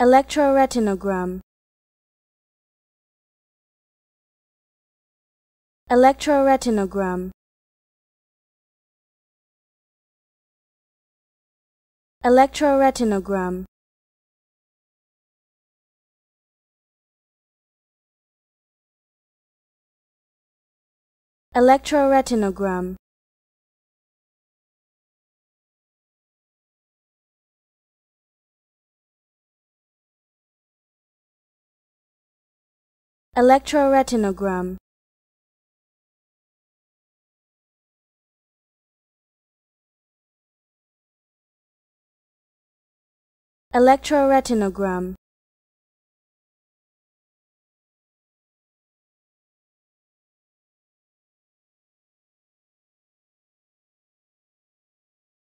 Electroretinogram. Electroretinogram. Electroretinogram. Electroretinogram. Electroretinogram. Electroretinogram.